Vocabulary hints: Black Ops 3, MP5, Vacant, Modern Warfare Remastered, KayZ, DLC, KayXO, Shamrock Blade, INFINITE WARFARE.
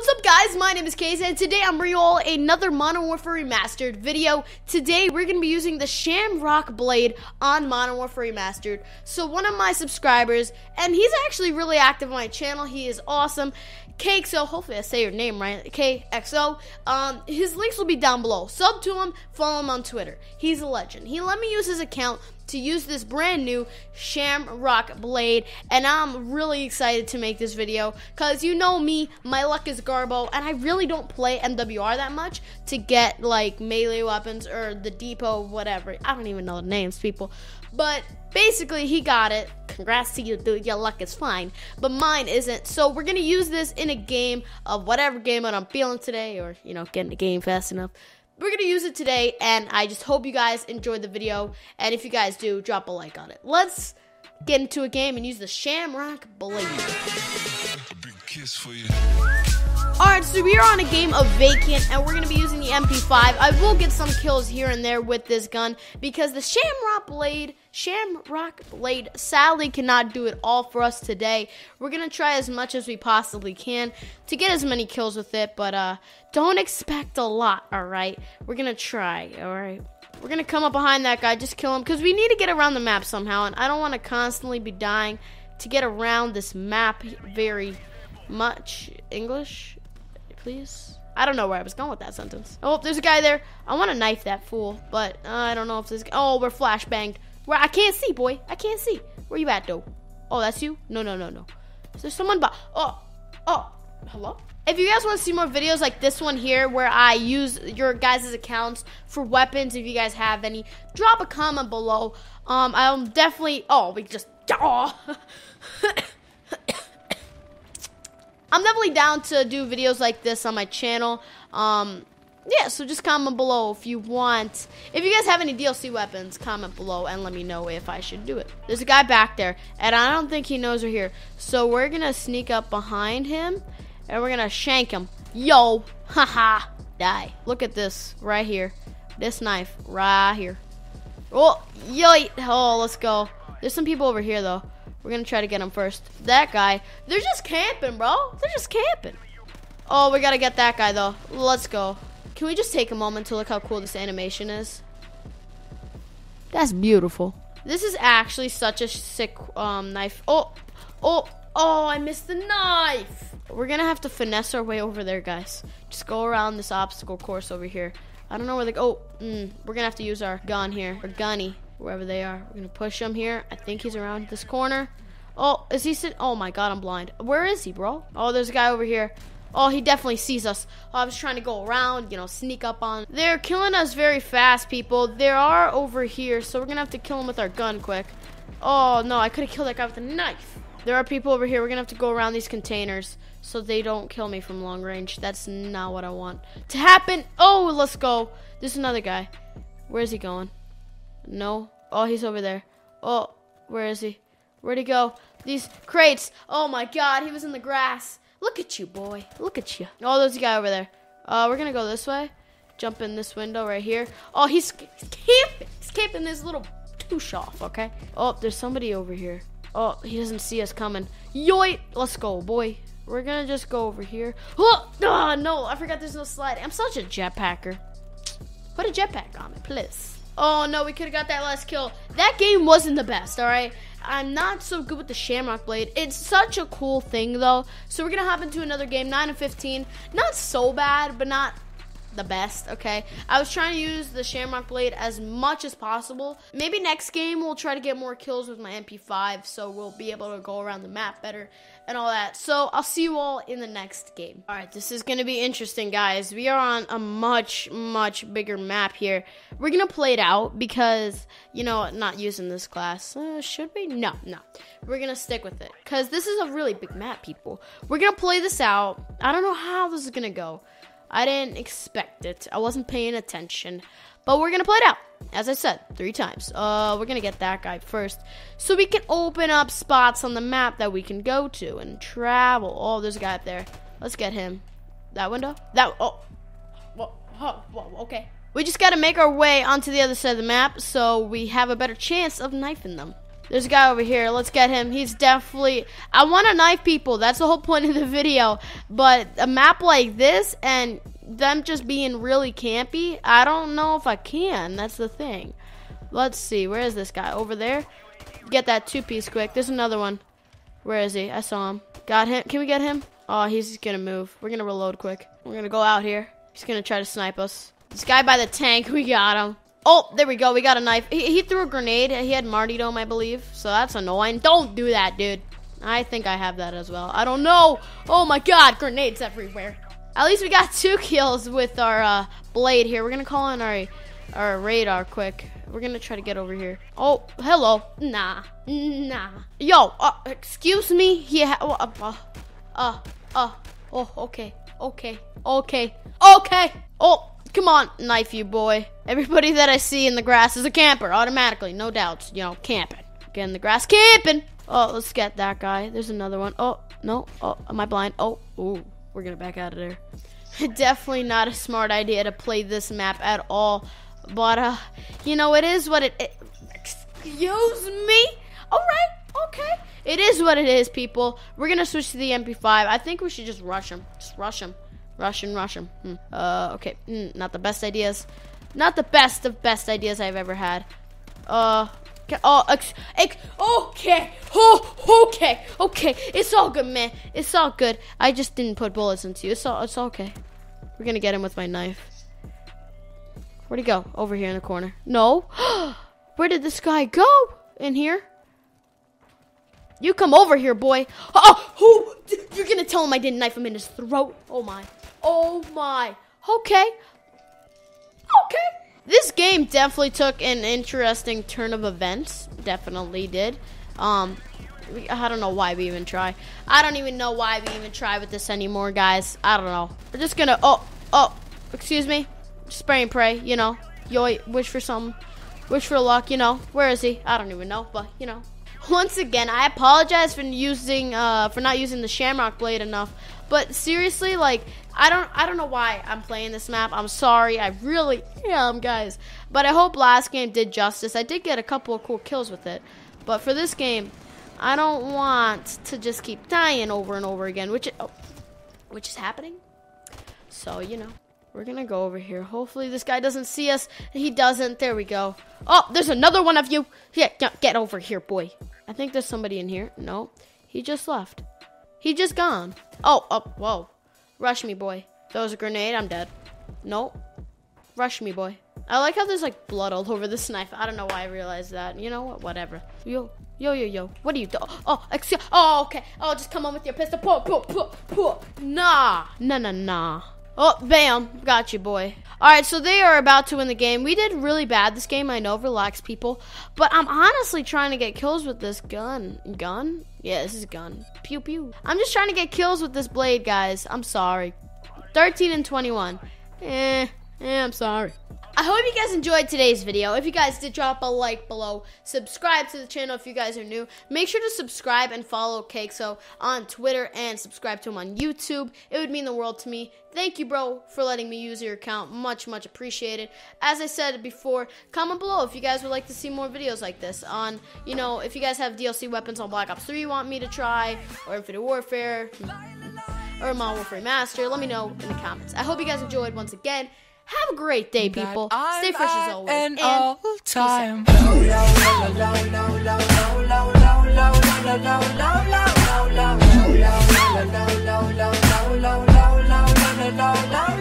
what's up guys, my name is KayZ and today I'm bringing you all another Modern Warfare Remastered video. Today we're going to be using the Shamrock Blade on Modern Warfare Remastered. So one of my subscribers, and he's actually really active on my channel, he is awesome, KayXO, hopefully I say your name right, KayXO, his links will be down below. Sub to him, follow him on Twitter, he's a legend. He let me use his account to use this brand new Shamrock Blade, and I'm really excited to make this video because you know me, my luck is garbo, and I really don't play MWR that much to get like melee weapons or the depot, whatever. I don't even know the names, people, but basically he got it. Congrats to you, dude, your luck is fine, but mine isn't. So we're gonna use this in a game of whatever game that I'm feeling today, or you know, getting the game fast enough. We're going to use it today, and I just hope you guys enjoyed the video, and if you guys do, drop a like on it. Let's get into a game and use the Shamrock Blade. Alright, so we are on a game of Vacant, and we're going to be using the MP5. I will get some kills here and there with this gun, because the Shamrock Blade sadly cannot do it all for us today. We're going to try as much as we possibly can to get as many kills with it, but don't expect a lot, alright? We're going to try, alright? We're going to come up behind that guy, just kill him, because we need to get around the map somehow, and I don't want to constantly be dying to get around this map very much. English, please? I don't know where I was going with that sentence. Oh, there's a guy there. I want to knife that fool, but I don't know if this... Oh, we're flashbanged. Where I can't see, boy. I can't see. Where you at, though? Oh, that's you? No, no, no, no. Is there someone by... Oh, hello? If you guys want to see more videos like this one here, where I use your guys' accounts for weapons, if you guys have any, drop a comment below. I'll definitely... Oh, we just... Oh. I'm definitely down to do videos like this on my channel. Yeah, so just comment below if you want. If you guys have any DLC weapons, comment below and let me know if I should do it. There's a guy back there, and I don't think he knows we're here. So we're going to sneak up behind him, and we're going to shank him. Yo, haha, die. Look at this right here. This knife right here. Oh, yo, oh, let's go. There's some people over here, though. We're going to try to get him first. That guy. They're just camping, bro. They're just camping. Oh, we got to get that guy, though. Let's go. Can we just take a moment to look how cool this animation is? That's beautiful. This is actually such a sick knife. Oh, I missed the knife. We're going to have to finesse our way over there, guys. Just go around this obstacle course over here. I don't know where they go. Oh, we're going to have to use our gun here. Or gunny. Wherever they are. We're going to push him here. I think he's around this corner. Oh, is he sitting? Oh, my God, I'm blind. Where is he, bro? Oh, there's a guy over here. Oh, he definitely sees us. I was trying to go around, you know, sneak up on. They're killing us very fast, people. They are over here, so we're going to have to kill him with our gun quick. Oh, no, I could have killed that guy with a knife. There are people over here. We're going to have to go around these containers so they don't kill me from long range. That's not what I want to happen. Oh, let's go. There's another guy. Where is he going? No. Oh, he's over there. Oh, where is he? Where'd he go? These crates. Oh, my God. He was in the grass. Look at you, boy. Look at you. Oh, there's a guy over there. We're going to go this way. Jump in this window right here. Oh, he's camping. He's camping this little douche off, okay? Oh, there's somebody over here. Oh, he doesn't see us coming. Yoit. Let's go, boy. We're going to just go over here. Oh, no. I forgot there's no slide. I'm such a jetpacker. Put a jetpack on me, please. Oh, no, we could have got that last kill. That game wasn't the best, all right? I'm not so good with the Shamrock Blade. It's such a cool thing, though. So we're going to hop into another game, 9 and 15. Not so bad, but not the best, okay? I was trying to use the Shamrock Blade as much as possible. Maybe next game we'll try to get more kills with my MP5, so we'll be able to go around the map better and all that. So I'll see you all in the next game. All right, this is going to be interesting, guys. We are on a much, much bigger map here. We're going to play it out because, you know, not using this class. Should we? No, no. We're going to stick with it because this is a really big map, people. We're going to play this out. I don't know how this is going to go. I didn't expect it. I wasn't paying attention. But we're going to play it out. As I said, 3 times. We're going to get that guy first. So we can open up spots on the map that we can go to and travel. Oh, there's a guy up there. Let's get him. That window? That... Oh. Whoa, okay. We just got to make our way onto the other side of the map so we have a better chance of knifing them. There's a guy over here. Let's get him. He's definitely... I want to knife people. That's the whole point of the video. But a map like this and them just being really campy, I don't know if I can. That's the thing. Let's see. Where is this guy? Over there? Get that two-piece quick. There's another one. Where is he? I saw him. Got him. Can we get him? Oh, he's just gonna move. We're gonna reload quick. We're gonna go out here. He's gonna try to snipe us. This guy by the tank. We got him. Oh, there we go. We got a knife. He threw a grenade. He had Marty Dome, I believe. So that's annoying. Don't do that, dude. I think I have that as well. I don't know. Oh my God, grenades everywhere. At least we got 2 kills with our blade here. We're gonna call in our radar quick. We're gonna try to get over here. Oh, hello. Nah. Yo, excuse me. Okay. Oh. Come on, knife you, boy. Everybody that I see in the grass is a camper, automatically. No doubts, you know, camping. Get in the grass, camping. Oh, let's get that guy. There's another one. Oh, no. Oh, am I blind? Oh, ooh, we're gonna back out of there. Definitely not a smart idea to play this map at all. But, you know, it is what it... Excuse me? All right, okay. It is what it is, people. We're gonna switch to the MP5. I think we should just rush him. Just rush him. Rush him. Okay. Not the best ideas. Not the best of best ideas I've ever had. Okay. It's all good, man. It's all good. I just didn't put bullets into you. It's all okay. We're gonna get him with my knife. Where'd he go? Over here in the corner. No. Where did this guy go? In here? You come over here, boy. Oh, who? You're gonna tell him I didn't knife him in his throat. Oh my. Okay. This game definitely took an interesting turn of events. Definitely did. I don't know why we even try. I don't even know why we even try with this anymore, guys. I don't know. We're just gonna. Oh. Excuse me. Spray and pray. You know. Yo, wish for something. Wish for luck. You know. Where is he? I don't even know. But you know. Once again, I apologize for not using the Shamrock Blade enough. But seriously, like I don't know why I'm playing this map. I'm sorry. I really am, guys. But I hope last game did justice. I did get a couple of cool kills with it. But for this game, I don't want to just keep dying over and over again, which is happening. So, you know, we're going to go over here. Hopefully this guy doesn't see us. He doesn't. There we go. Oh, there's another one of you. Yeah, get over here, boy. I think there's somebody in here. No, he just left. He just gone. Oh, whoa. Rush me, boy. That was a grenade. I'm dead. No. Rush me, boy. I like how there's, like, blood all over this knife. I don't know why I realized that. You know what? Whatever. Yo. What are you doing? Oh, okay. Oh, just come on with your pistol. Pull. Nah. Oh, bam. Got you, boy. All right, so they are about to win the game. We did really bad this game. I know, relax, people. But I'm honestly trying to get kills with this gun. Gun? Yeah, this is a gun. Pew, pew. I'm just trying to get kills with this blade, guys. I'm sorry. 13 and 21. I'm sorry. I hope you guys enjoyed today's video. If you guys did, drop a like below. Subscribe to the channel if you guys are new. Make sure to subscribe and follow KayXO on Twitter and subscribe to him on YouTube. It would mean the world to me. Thank you, bro, for letting me use your account. Much, much appreciated. As I said before, comment below if you guys would like to see more videos like this on, you know, if you guys have DLC weapons on Black Ops 3 you want me to try, or Infinite Warfare, or Modern Warfare Remastered, let me know in the comments. I hope you guys enjoyed once again. Have a great day, people. Stay fresh as always. And all time. Peace out.